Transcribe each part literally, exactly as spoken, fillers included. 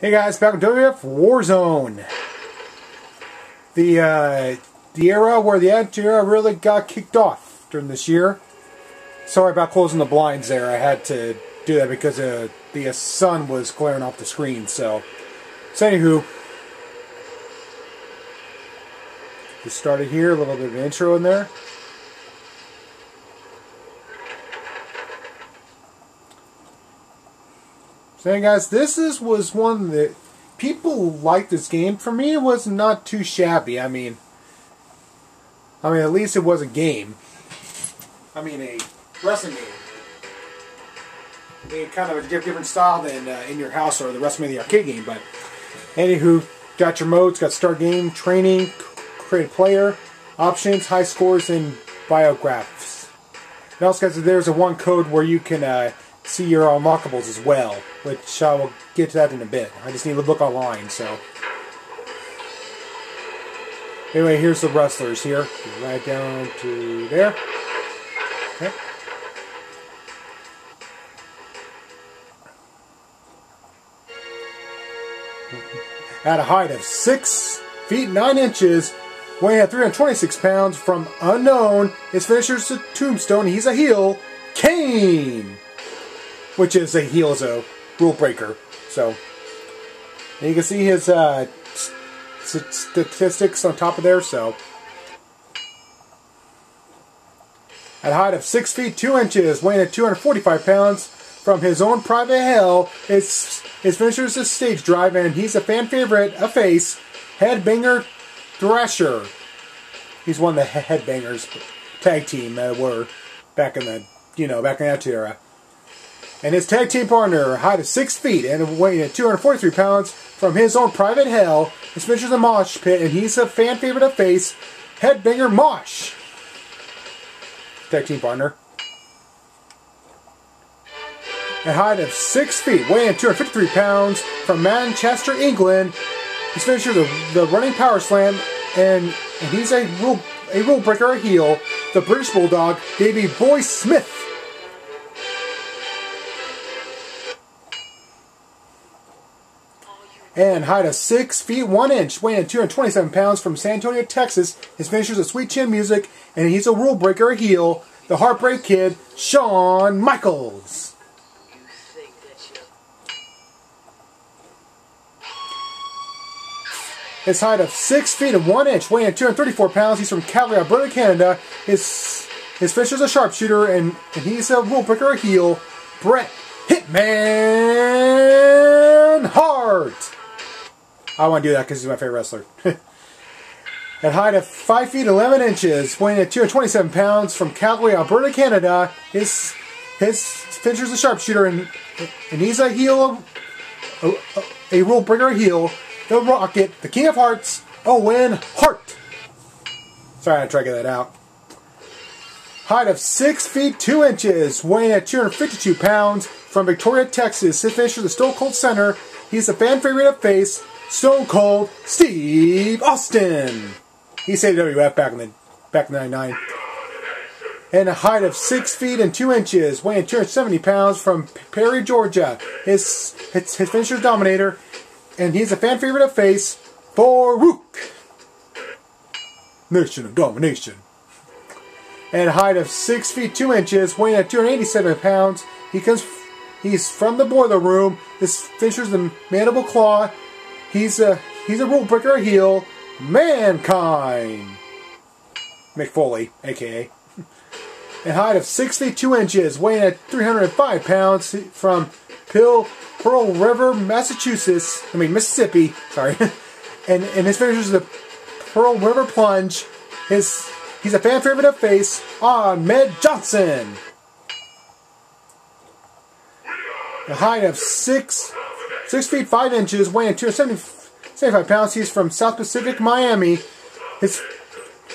Hey guys, back with W W F War Zone. The uh, the era where the Attitude Era really got kicked off during this year. Sorry about closing the blinds there. I had to do that because uh, the sun was glaring off the screen. So, so anywho, just started here. A little bit of an intro in there. So guys, this is was one that people liked this game. For me, it was not too shabby. I mean, I mean, at least it was a game. I mean, a wrestling game. I mean, kind of a different style than uh, in your house or the WrestleMania arcade game. But anywho, got your modes, got start game, training, create a player, options, high scores, and biographs. And also, guys, there's a one code where you can. Uh, see your unlockables as well, which I will get to that in a bit. I just need to look online, so. Anyway, here's the wrestlers here. Right down to there. Okay. At a height of six feet nine inches, weighing at three hundred twenty-six pounds, from unknown, his finisher's a tombstone, he's a heel, Kane! Which is a heel is a rule breaker. So, and you can see his uh, st statistics on top of there. So, at a height of six feet two inches, weighing at two hundred forty-five pounds, from his own private hell, his his finisher is a stage drive, and he's a fan favorite, a face, Headbanger Thresher. He's one of the Headbangers tag team that were back in the you know back in that era. And his tag team partner, height of six feet and weighing at two hundred forty-three pounds, from his own private hell, his finisher's a mosh pit, and he's a fan favorite of face, Headbanger Mosh. Tag team partner. At height of six feet, weighing at two hundred fifty-three pounds, from Manchester, England, his finisher's the, the running power slam, and, and he's a rule a rule breaker, a heel, the British Bulldog, Davey Boy Smith. And height of six feet one inch, weighing two hundred twenty-seven pounds, from San Antonio, Texas. His finisher's a sweet chin music, and he's a rule breaker, a heel, the Heartbreak Kid, Shawn Michaels. You think that you're... His height of six feet and one inch, weighing two hundred thirty-four pounds, he's from Calgary, Alberta, Canada. His, his finisher's a sharpshooter, and, and he's a rule breaker, a heel, Brett Hitman Hart. I want to do that because he's my favorite wrestler. At height of five feet eleven inches, weighing at two hundred twenty-seven pounds, from Calgary, Alberta, Canada, his his finisher's a sharpshooter, and and he's a heel, a, a rule breaker heel, the Rocket, the King of Hearts, Owen Hart. Sorry, I had to try to get that out. Height of six feet two inches, weighing at two hundred fifty-two pounds, from Victoria, Texas, his finisher's the Stone Cold Center, he's a fan favorite of face, Stone Cold Steve Austin. He saved W W F back in the back in ninety-nine. And a height of six feet and two inches, weighing two hundred seventy pounds, from Perry, Georgia. His his, his finisher's Dominator, and he's a fan favorite of face, Farouk. Nation of Domination. And a height of six feet two inches, weighing at two hundred eighty-seven pounds, he comes. He's from the Boiler Room. His finisher's the Mandible Claw. He's a he's a rule breaker, a heel, Mankind. Mick Foley, A K A At height of six feet two inches, weighing at three hundred and five pounds, from Pill Pearl River, Massachusetts. I mean Mississippi. Sorry. and and his finisher's the Pearl River Plunge. His he's a fan favorite of face, Ahmed Johnson. The height of six. Six feet five inches, weighing two hundred seventy-five pounds. He's from South Pacific, Miami. His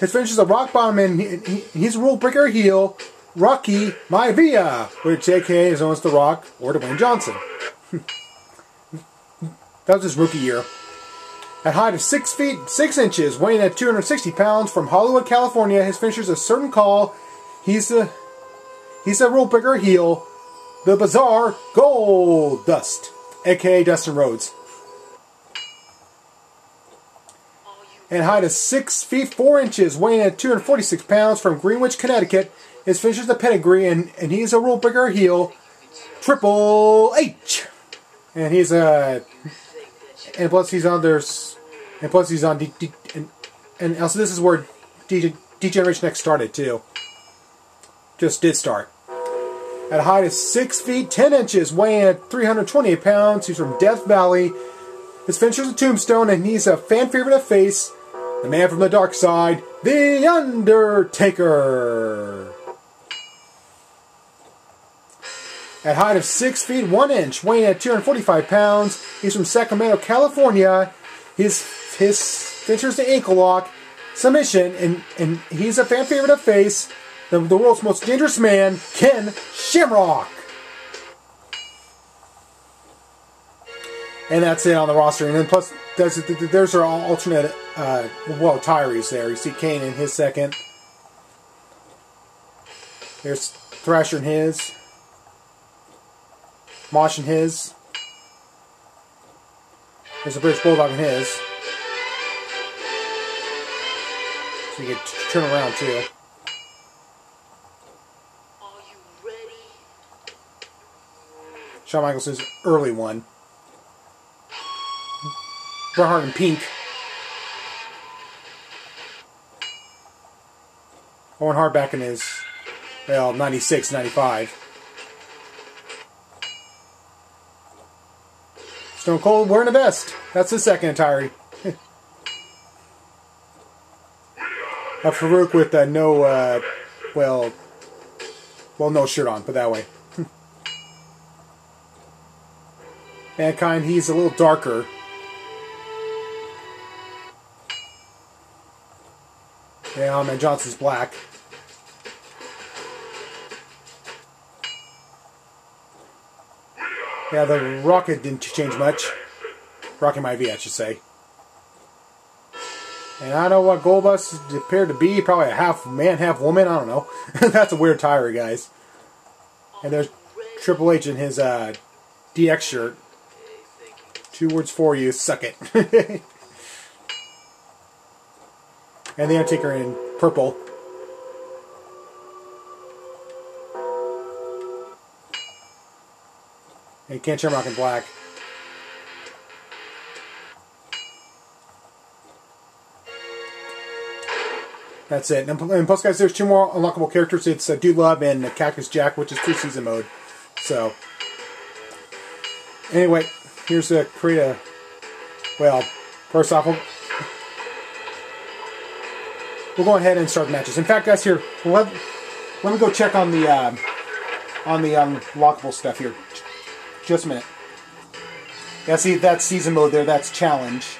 his finisher's a rock bottom, and he, he, he's a rule breaker heel, Rocky Maivia, which A K A is known as The Rock or Dwayne Johnson. That was his rookie year. At height of six feet six inches, weighing at two hundred sixty pounds, from Hollywood, California. His finisher's a certain call. He's a he's a rule breaker heel, the bizarre Goldust. A K A Dustin Rhodes. and height of six feet four inches, weighing at two hundred forty-six pounds, from Greenwich, Connecticut. His finisher's a pedigree, and, and he's a rule breaker heel, Triple H. And he's a... And plus he's on there's... And plus he's on... D, D, and, and also this is where D, Degeneration X started too. Just did start. At a height of six feet ten inches, weighing at three hundred twenty-eight pounds. He's from Death Valley. His finisher's a tombstone, and he's a fan favorite of face, the man from the dark side, The Undertaker. At height of six feet one inch, weighing at two hundred forty-five pounds, he's from Sacramento, California. His his finisher's the ankle lock, submission, and, and he's a fan favorite of face, the, the world's most dangerous man, Ken Shamrock. And that's it on the roster. And then plus, there's, there's our alternate, uh, well, retirees there. You see Kane in his second. There's Thrasher in his. Mosh in his. There's a British Bulldog in his. So you can turn around too. Are you ready? Shawn Michaels is early one. Bret Hart in pink. Owen Hart back in his, well, ninety-six, ninety-five. Stone Cold wearing a vest. That's his second entirety. A Farouk with uh, no, uh, well, well, no shirt on, put that way. Mankind, he's a little darker. Yeah, Ahmed Johnson's black. Yeah, the Rocket didn't change much. Rocky Maivia, I should say. And I know what Goldust appeared to be. Probably a half man, half woman. I don't know. That's a weird tire, guys. And there's Triple H in his uh, D X shirt. Two words for you. Suck it. And the Undertaker in purple. And Ken Shamrock in black. That's it. And plus, guys, there's two more unlockable characters. It's uh, Dude Love and uh, Cactus Jack, which is two season mode. So, anyway, here's a create a. Well, first off, we'll, We'll go ahead and start the matches. In fact, guys, here, let, let me go check on the um, on the unlockable stuff here. Just a minute. Yeah, see, that's season mode there. That's challenge.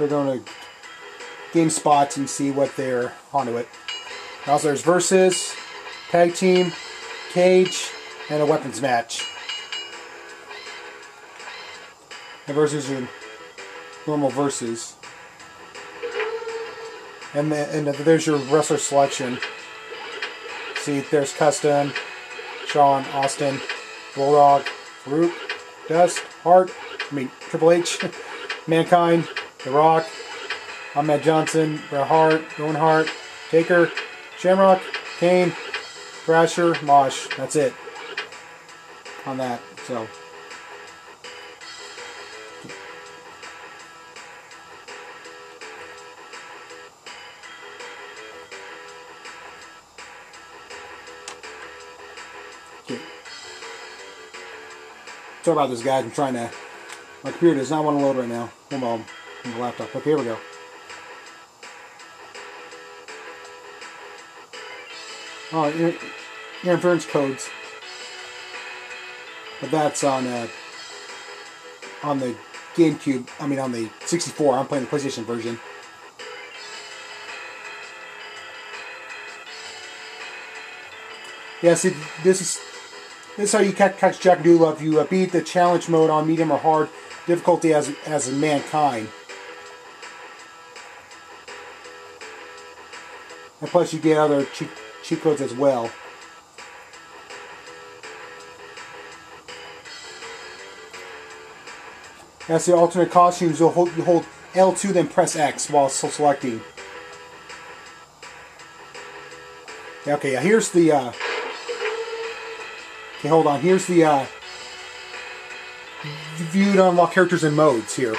We're going to game spots and see what they're onto it. Also, there's versus, tag team, cage, and a weapons match. The versus are normal versus, and the, and there's your wrestler selection. See, there's custom, Shawn, Austin, Bulldog, Root, Dust, Hart. I mean Triple H, Mankind, The Rock, Ahmed Johnson, Bret Hart, Owen Hart, Taker, Shamrock, Kane, Thrasher, Mosh. That's it on that. So, okay. Sorry about this, guys. I'm trying to. My computer does not want to load right now. Hold on, on the laptop. Okay, here we go. Oh, inter interference codes, but that's on uh, on the GameCube. I mean, on the sixty-four. I'm playing the PlayStation version. Yeah, see, this is this is how you catch Jack Doolittle. If you uh, beat the challenge mode on medium or hard difficulty, as as in Mankind. And plus you get other cheat, cheat codes as well. As the alternate costumes, you'll hold, you hold L two then press X while still selecting. Okay, here's the, uh, okay, hold on, here's the, uh, view to unlock characters and modes here.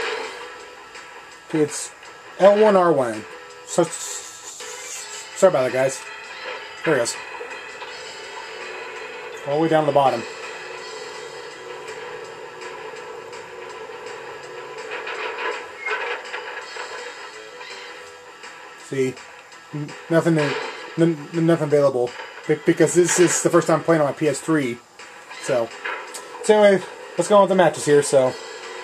Okay, it's L one R one. So, sorry about that, guys. There it goes. All the way down to the bottom. See, nothing, nothing available because this is the first time playing on my P S three. So, so anyway, let's go on with the matches here. So,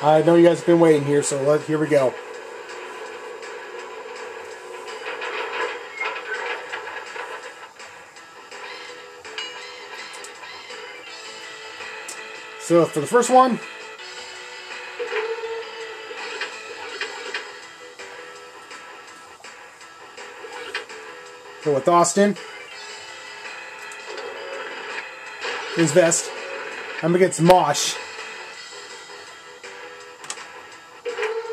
I know you guys have been waiting here, so let, here we go. So for the first one. Go with Austin. His vest. I'm against Mosh.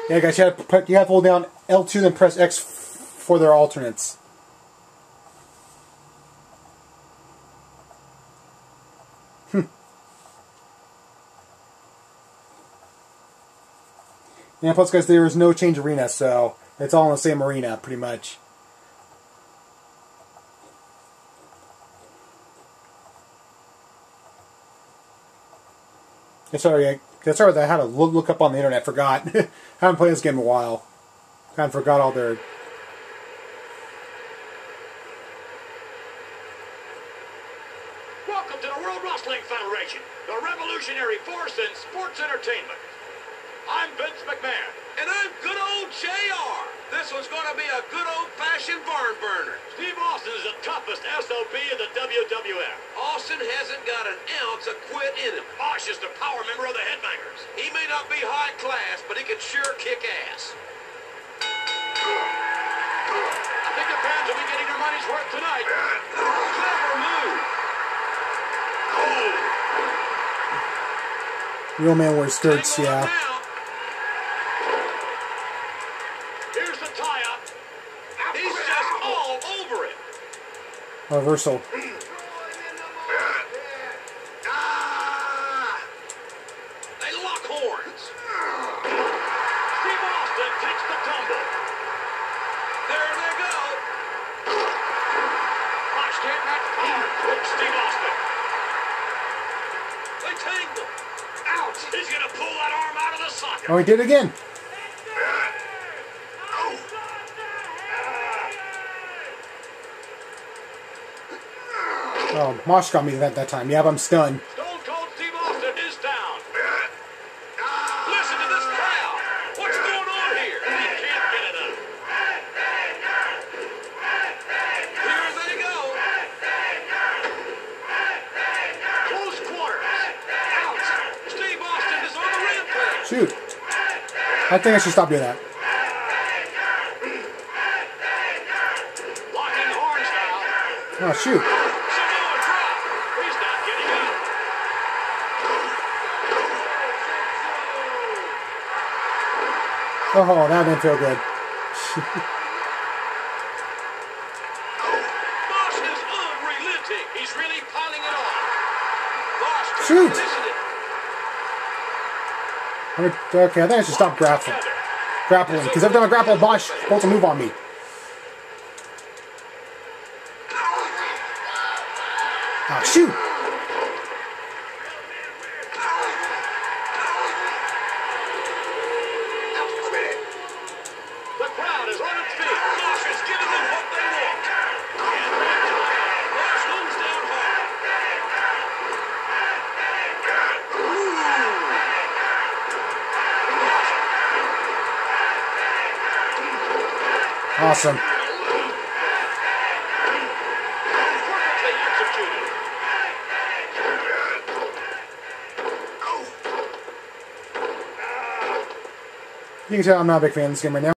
Yeah, guys, you have to put, you have to hold down L two, then press X for their alternates. Hmm. And plus, guys, there is no change arena, so it's all in the same arena, pretty much. Sorry, I, sorry that I had to look, look up on the internet. Forgot. I haven't played this game in a while. Kind of forgot all their. Welcome to the World Wrestling Federation, the revolutionary force in sports entertainment. I'm Vince McMahon, and I'm good old J R. This one's going to be a good old-fashioned barn burner. Steve Austin is the toughest S O B in the W W F. Austin hasn't got an ounce of quit in him. Mosh is the power member of the Headbangers. He may not be high class, but he can sure kick ass. I think the fans will be getting their money's worth tonight. Clever move. Real man wears skirts, yeah. Reversal. Ah, they lock horns. Steve Austin takes the tumble. There they go. Mosh can't match power from Steve Austin. They tangle. Ouch. He's going to pull that arm out of the socket. Oh, he did it again. Oh, Mosh got me that that time. Yeah, but I'm stunned. Stone Cold Steve Austin is down. Listen to this crowd. What's going on here? They can't get it up. Here they go. Close quarters. Out. Steve Austin is on the rampage. Shoot. I think I should stop doing that. Locking horns now. Oh, shoot. Oh, that didn't feel good. Mosh is unrelenting. He's really piling it on. Mosh shoot! I mean, okay, I think I should stop grappling. Grappling, because every time I grapple, Mosh holds a move on me. Ah, shoot! Awesome. You can tell I'm not a big fan of this game right now.